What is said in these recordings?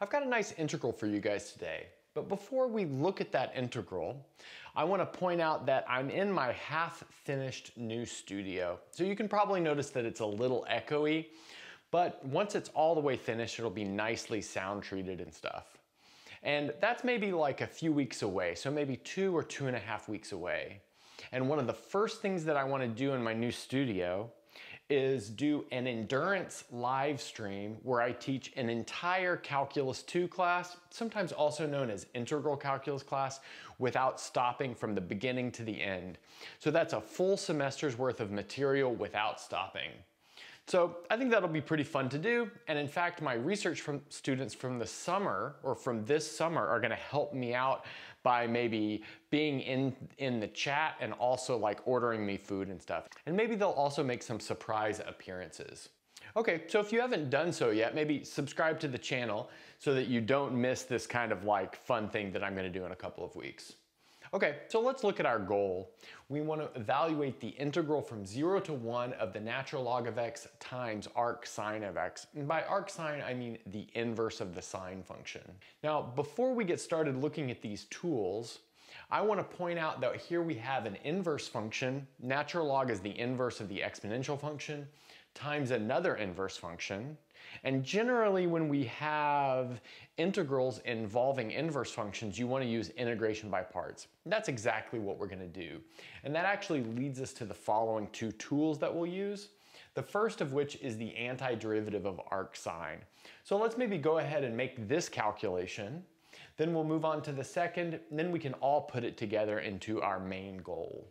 I've got a nice integral for you guys today. But before we look at that integral, I want to point out that I'm in my half-finished new studio. So you can probably notice that it's a little echoey, but once it's all the way finished, it'll be nicely sound treated and stuff. And that's maybe like a few weeks away, so maybe 2 or 2.5 weeks away. And one of the first things that I want to do in my new studio is do an endurance live stream where I teach an entire Calculus 2 class, sometimes also known as integral calculus class, without stopping from the beginning to the end. So that's a full semester's worth of material without stopping. So I think that'll be pretty fun to do. And in fact, my research from students from the summer or from this summer are gonna help me out by maybe being in the chat and also like ordering me food and stuff. And maybe they'll also make some surprise appearances. Okay, so if you haven't done so yet, maybe subscribe to the channel so that you don't miss this kind of like fun thing that I'm gonna do in a couple of weeks. Okay, so let's look at our goal. We want to evaluate the integral from 0 to 1 of the natural log of x times arc sine of x. And by arc sine, I mean the inverse of the sine function. Now, before we get started looking at these tools, I want to point out that here we have an inverse function. Natural log is the inverse of the exponential function times another inverse function. And generally when we have integrals involving inverse functions, you want to use integration by parts. That's exactly what we're going to do. And that actually leads us to the following two tools that we'll use. The first of which is the antiderivative of arc sine. So let's maybe go ahead and make this calculation. Then we'll move on to the second, and then we can all put it together into our main goal.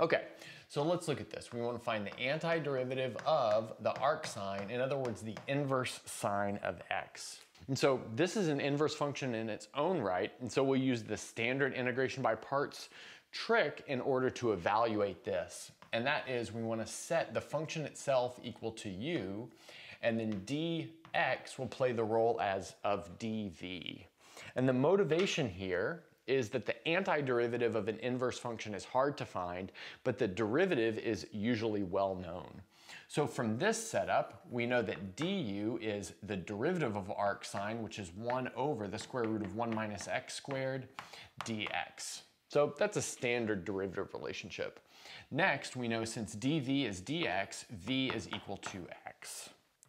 Okay, so let's look at this. We want to find the antiderivative of the arc sine, in other words, the inverse sine of x. And so this is an inverse function in its own right, and so we'll use the standard integration by parts trick in order to evaluate this. And that is we want to set the function itself equal to u, and then dx will play the role as of dv. And the motivation here is that the antiderivative of an inverse function is hard to find, but the derivative is usually well known. So from this setup, we know that du is the derivative of arc sine, which is 1 over the square root of 1 minus x squared dx. So that's a standard derivative relationship. Next, we know since dv is dx, v is equal to x.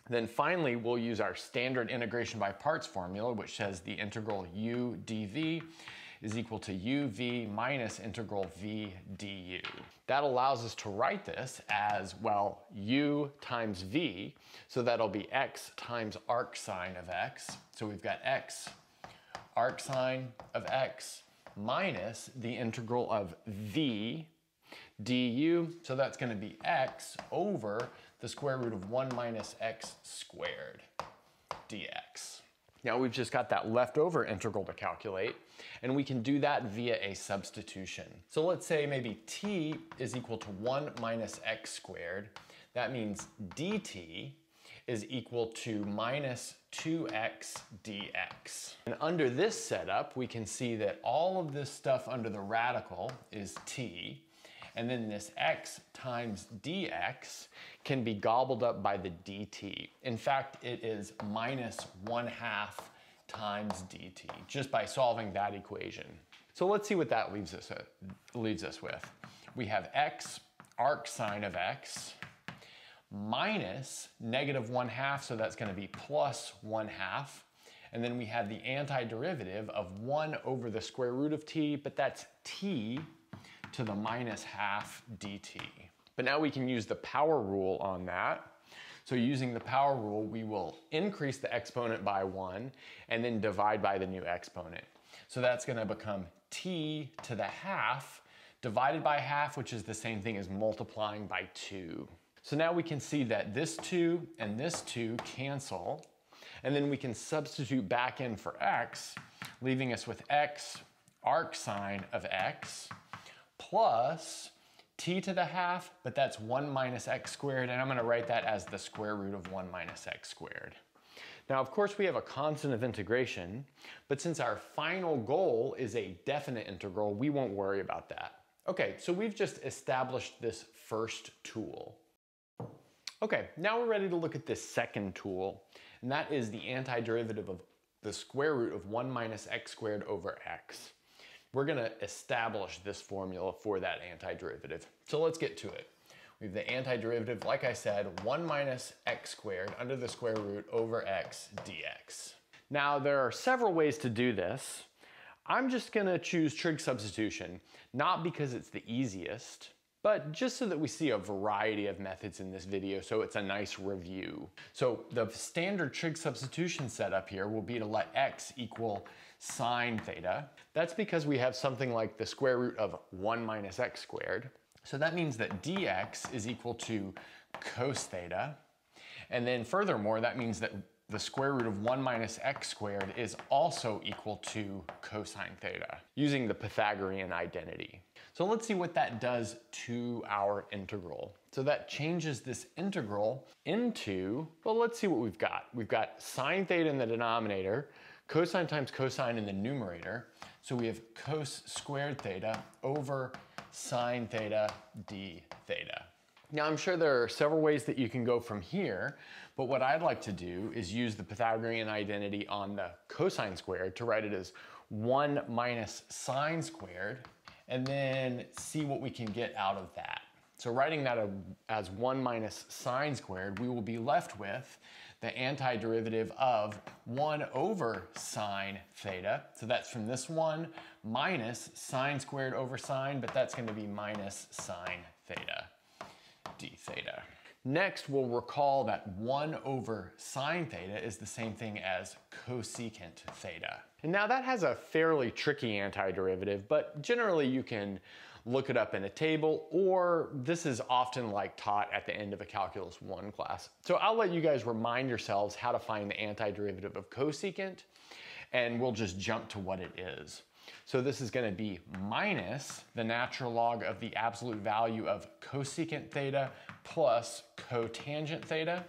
Then finally, we'll use our standard integration by parts formula, which says the integral u dv is equal to uv minus integral v du. That allows us to write this as, well, u times v, so that'll be x times arc sine of x. So we've got x arc sine of x minus the integral of v du, so that's going to be x over the square root of 1 minus x squared dx. Now we've just got that leftover integral to calculate, and we can do that via a substitution. So let's say maybe t is equal to 1 minus x squared. That means dt is equal to minus 2x dx. And under this setup, we can see that all of this stuff under the radical is t. And then this x times dx can be gobbled up by the dt. In fact, it is minus 1/2 times dt, just by solving that equation. So let's see what that leaves us with. We have x arc sine of x minus negative 1/2, so that's going to be plus 1/2. And then we have the antiderivative of 1 over the square root of t, but that's t to the minus 1/2 dt. But now we can use the power rule on that. So using the power rule, we will increase the exponent by 1 and then divide by the new exponent. So that's going to become t to the 1/2 divided by 1/2, which is the same thing as multiplying by 2. So now we can see that this 2 and this 2 cancel, and then we can substitute back in for x, leaving us with x arc sine of x plus t to the 1/2, but that's 1 minus x squared, and I'm going to write that as the square root of 1 minus x squared. Now, of course, we have a constant of integration, but since our final goal is a definite integral, we won't worry about that. Okay, so we've just established this first tool. Okay, now we're ready to look at this second tool, and that is the antiderivative of the square root of 1 minus x squared over x. We're going to establish this formula for that antiderivative. So let's get to it. We have the antiderivative, like I said, 1 minus x squared under the square root over x dx. Now there are several ways to do this. I'm just going to choose trig substitution, not because it's the easiest, but just so that we see a variety of methods in this video, so it's a nice review. So the standard trig substitution setup here will be to let x equal sine theta. That's because we have something like the square root of 1 minus x squared. So that means that dx is equal to cos theta. And then furthermore, that means that the square root of 1 minus x squared is also equal to cosine theta, using the Pythagorean identity. So let's see what that does to our integral. So that changes this integral into, well, let's see what we've got. We've got sine theta in the denominator, cosine times cosine in the numerator. So we have cos squared theta over sine theta d theta. Now I'm sure there are several ways that you can go from here, but what I'd like to do is use the Pythagorean identity on the cosine squared to write it as 1 minus sine squared, and then see what we can get out of that. So writing that as 1 minus sine squared, we will be left with the antiderivative of 1 over sine theta. So that's from this one minus sine squared over sine, but that's going to be minus sine theta d theta. Next, we'll recall that 1 over sine theta is the same thing as cosecant theta. And now that has a fairly tricky antiderivative, but generally you can look it up in a table, or this is often like taught at the end of a Calculus 1 class. So I'll let you guys remind yourselves how to find the antiderivative of cosecant, and we'll just jump to what it is. So this is going to be minus the natural log of the absolute value of cosecant theta plus cotangent theta.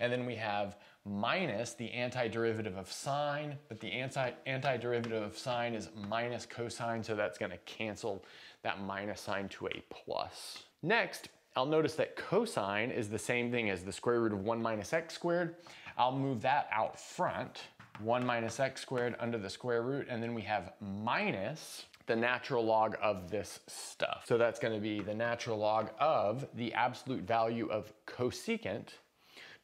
And then we have minus the antiderivative of sine, but the antiderivative of sine is minus cosine, so that's going to cancel that minus sign to a plus. Next, I'll notice that cosine is the same thing as the square root of 1 minus x squared. I'll move that out front. 1 minus x squared under the square root, and then we have minus the natural log of this stuff. So that's going to be the natural log of the absolute value of cosecant.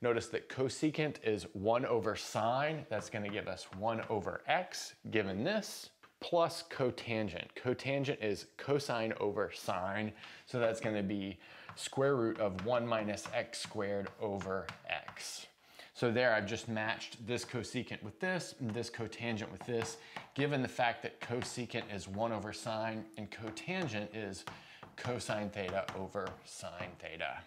Notice that cosecant is 1 over sine. That's going to give us 1 over x, given this, plus cotangent. Cotangent is cosine over sine. So that's going to be square root of 1 minus x squared over x. So there, I've just matched this cosecant with this, and this cotangent with this, given the fact that cosecant is 1 over sine, and cotangent is cosine theta over sine theta.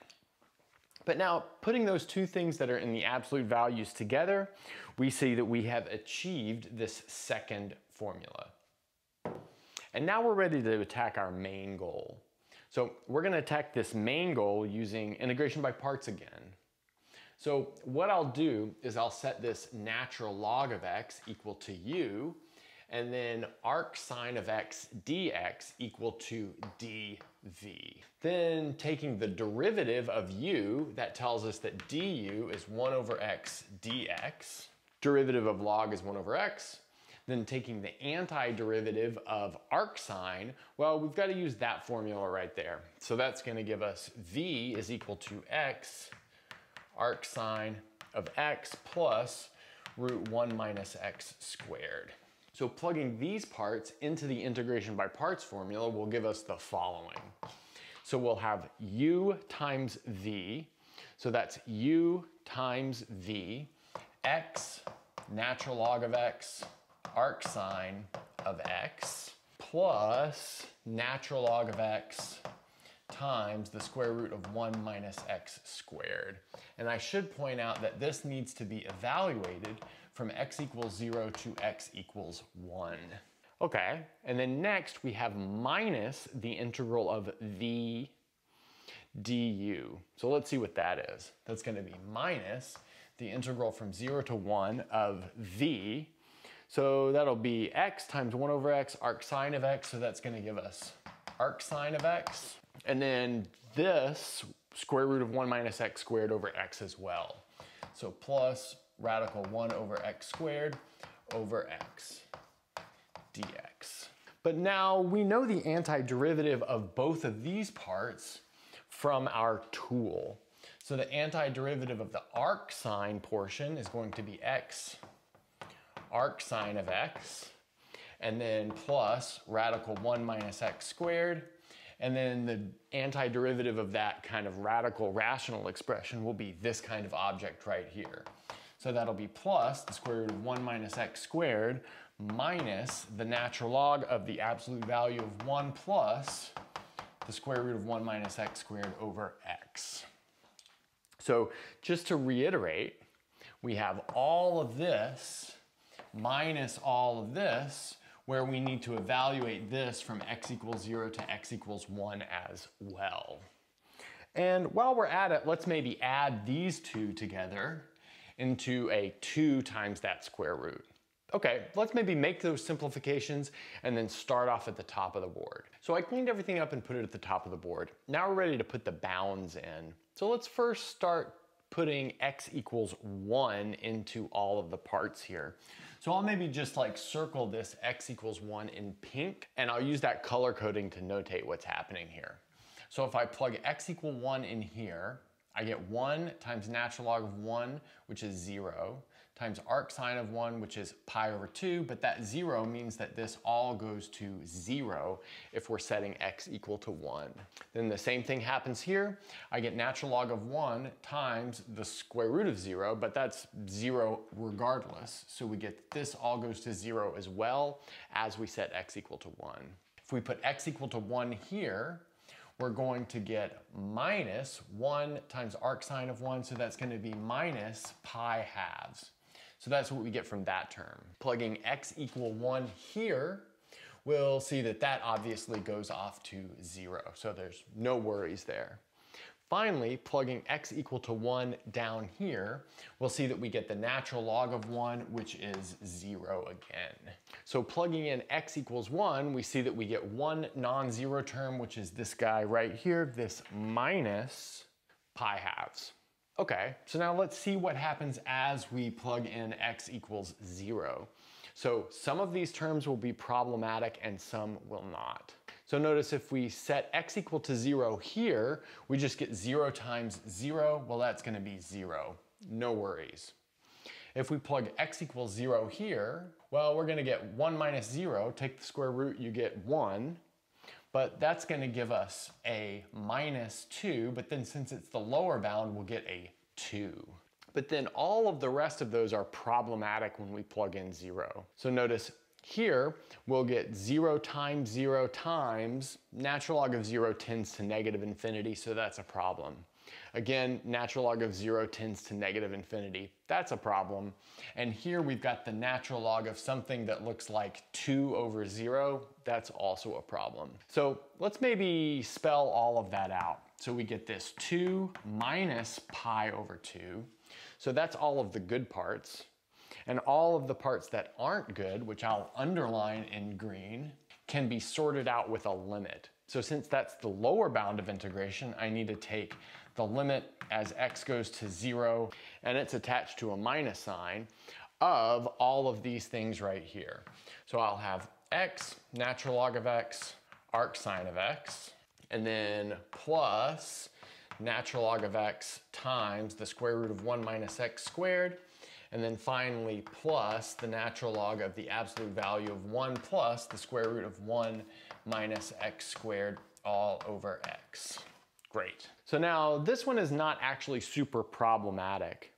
But now, putting those two things that are in the absolute values together, we see that we have achieved this second formula. And now we're ready to attack our main goal. So we're going to attack this main goal using integration by parts again. So what I'll do is I'll set this natural log of x equal to u, and then arc sine of x dx equal to dv. Then taking the derivative of u, that tells us that du is 1 over x dx. Derivative of log is 1 over x. Then taking the antiderivative of arc sine, well, we've got to use that formula right there. So that's going to give us v is equal to x arc sine of x plus root 1 minus x squared. So plugging these parts into the integration by parts formula will give us the following. So we'll have u times v, so that's u times v, x, natural log of x, arc sine of x, plus natural log of x, times the square root of 1 minus x squared. And I should point out that this needs to be evaluated from x equals 0 to x equals 1. Okay, and then next we have minus the integral of v du. So let's see what that is. That's going to be minus the integral from 0 to 1 of v. So that'll be x times 1 over x arc sine of x, so that's going to give us arc sine of x. And then this square root of 1 minus x squared over x as well. So plus radical 1 over x squared over x dx. But now we know the antiderivative of both of these parts from our tool. So the antiderivative of the arc sine portion is going to be x, arc sine of x, and then plus radical 1 minus x squared. And then the antiderivative of that kind of radical rational expression will be this kind of object right here. So that'll be plus the square root of 1 minus x squared minus the natural log of the absolute value of 1 plus the square root of 1 minus x squared over x. So just to reiterate, we have all of this minus all of this, where we need to evaluate this from x equals 0 to x equals 1 as well. And while we're at it, let's maybe add these two together into a 2 times that square root. Okay, let's maybe make those simplifications and then start off at the top of the board. So I cleaned everything up and put it at the top of the board. Now we're ready to put the bounds in. So let's first start putting x equals 1 into all of the parts here. So I'll maybe just like circle this x equals 1 in pink, and I'll use that color coding to notate what's happening here. So if I plug x equal 1 in here, I get 1 times natural log of 1, which is 0, times arc sine of 1, which is pi over 2, but that 0 means that this all goes to 0 if we're setting x equal to 1. Then the same thing happens here. I get natural log of 1 times the square root of 0, but that's 0 regardless, so we get that this all goes to 0 as well as we set x equal to 1. If we put x equal to 1 here, we're going to get minus 1 times arc sine of 1, so that's going to be minus pi halves. So that's what we get from that term. Plugging x equal 1 here, we'll see that that obviously goes off to 0, so there's no worries there. Finally, plugging x equal to 1 down here, we'll see that we get the natural log of 1, which is 0 again. So plugging in x equals 1, we see that we get one non-zero term, which is this guy right here, this minus pi halves. Okay, so now let's see what happens as we plug in x equals 0. So some of these terms will be problematic and some will not. So notice if we set x equal to 0 here, we just get 0 times 0, well that's going to be 0, no worries. If we plug x equals 0 here, well we're going to get 1 minus 0, take the square root, you get 1, but that's going to give us a minus 2, but then since it's the lower bound, we'll get a 2. But then all of the rest of those are problematic when we plug in 0. So notice here, we'll get 0 times, natural log of 0 tends to negative infinity, so that's a problem. Again, natural log of 0 tends to negative infinity, that's a problem. And here we've got the natural log of something that looks like 2 over 0, that's also a problem. So let's maybe spell all of that out. So we get this 2 minus pi over 2, so that's all of the good parts. And all of the parts that aren't good, which I'll underline in green, can be sorted out with a limit. So since that's the lower bound of integration, I need to take the limit as x goes to 0, and it's attached to a minus sign, of all of these things right here. So I'll have x, natural log of x, arc sine of x, and then plus natural log of x times the square root of 1 minus x squared, and then finally plus the natural log of the absolute value of 1 plus the square root of 1 minus x squared all over x. Great. So now this one is not actually super problematic.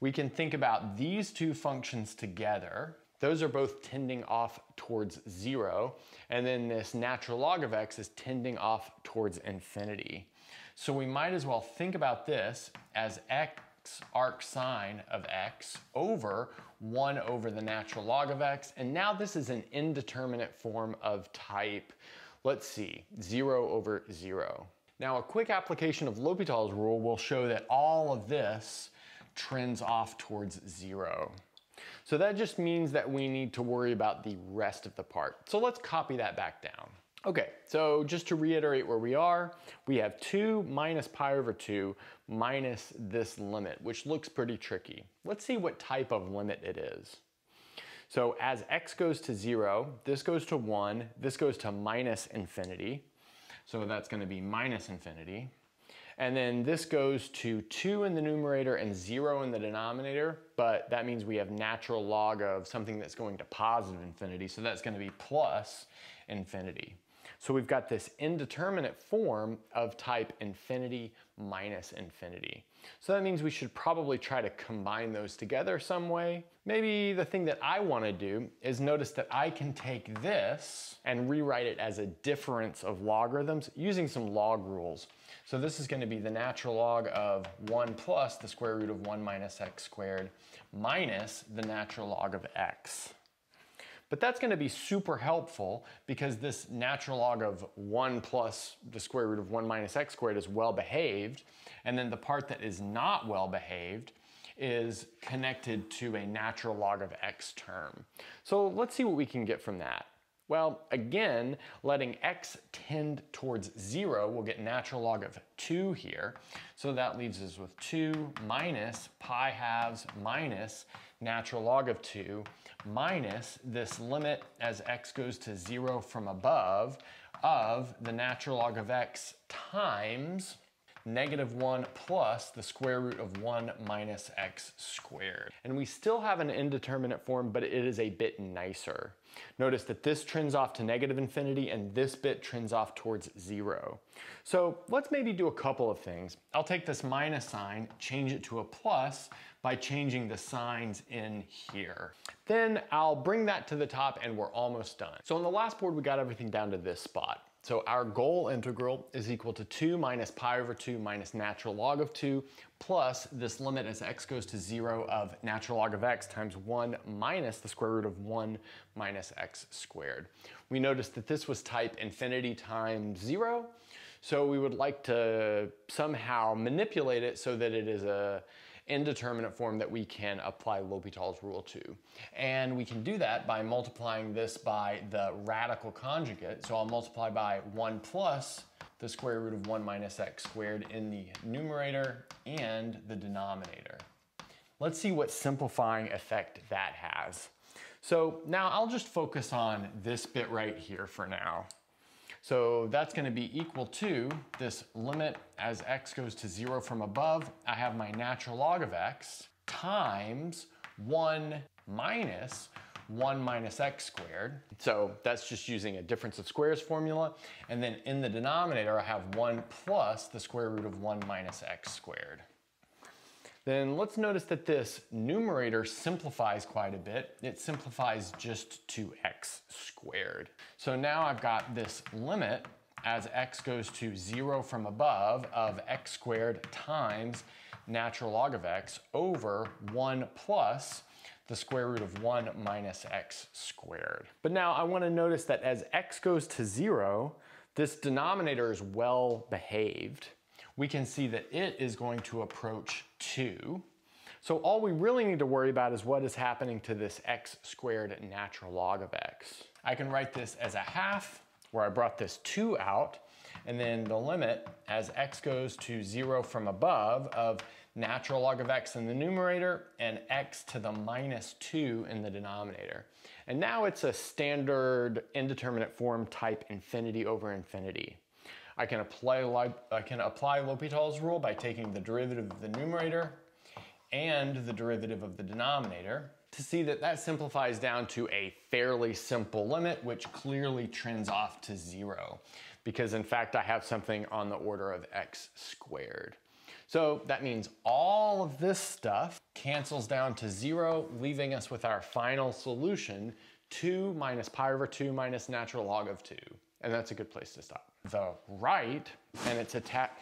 We can think about these two functions together. Those are both tending off towards 0, and then this natural log of x is tending off towards infinity. So we might as well think about this as x arc sine of x over 1 over the natural log of x, and now this is an indeterminate form of type, let's see, 0 over 0. Now a quick application of L'Hopital's rule will show that all of this trends off towards 0. So that just means that we need to worry about the rest of the part. So let's copy that back down. Okay, so just to reiterate where we are, we have 2 minus pi over 2 minus this limit, which looks pretty tricky. Let's see what type of limit it is. So as x goes to 0, this goes to 1, this goes to minus infinity. So that's going to be minus infinity. And then this goes to 2 in the numerator and 0 in the denominator, but that means we have natural log of something that's going to positive infinity, so that's going to be plus infinity. So we've got this indeterminate form of type infinity minus infinity. So that means we should probably try to combine those together some way. Maybe the thing that I want to do is notice that I can take this and rewrite it as a difference of logarithms using some log rules. So this is going to be the natural log of 1 plus the square root of 1 minus x squared minus the natural log of x. But that's going to be super helpful because this natural log of 1 plus the square root of 1 minus x squared is well behaved. And then the part that is not well behaved is connected to a natural log of x term. So let's see what we can get from that. Well, again, letting x tend towards 0, we'll get natural log of 2 here. So that leaves us with 2 minus pi halves minus natural log of 2 minus this limit as x goes to 0 from above of the natural log of x times negative 1 plus the square root of 1 minus x squared. And we still have an indeterminate form, but it is a bit nicer. Notice that this trends off to negative infinity and this bit trends off towards 0. So let's maybe do a couple of things. I'll take this minus sign, change it to a plus by changing the signs in here. Then I'll bring that to the top and we're almost done. So on the last board, we got everything down to this spot. So our goal integral is equal to 2 minus pi over 2 minus natural log of 2 plus this limit as x goes to 0 of natural log of x times 1 minus the square root of 1 minus x squared. We noticed that this was type infinity times 0, so we would like to somehow manipulate it so that it is an indeterminate form that we can apply L'Hopital's rule to. And we can do that by multiplying this by the radical conjugate. So I'll multiply by 1 plus the square root of 1 minus x squared in the numerator and the denominator. Let's see what simplifying effect that has. So now I'll just focus on this bit right here for now. So that's going to be equal to this limit as x goes to 0 from above. I have my natural log of x times 1 minus x squared. So that's just using a difference of squares formula. And then in the denominator, I have 1 plus the square root of 1 minus x squared. Then let's notice that this numerator simplifies quite a bit. It simplifies just to x squared. So now I've got this limit as x goes to 0 from above of x squared times natural log of x over 1 plus the square root of 1 minus x squared. But now I want to notice that as x goes to 0, this denominator is well behaved. We can see that it is going to approach 2. So all we really need to worry about is what is happening to this x squared natural log of x. I can write this as a half, where I brought this 2 out, and then the limit as x goes to 0 from above of natural log of x in the numerator and x to the minus 2 in the denominator. And now it's a standard indeterminate form type infinity over infinity. I can apply L'Hopital's rule by taking the derivative of the numerator and the derivative of the denominator to see that that simplifies down to a fairly simple limit, which clearly trends off to 0, because in fact I have something on the order of x squared. So that means all of this stuff cancels down to 0, leaving us with our final solution, 2 minus pi over 2 minus natural log of 2. And that's a good place to stop. The right, and it's attached.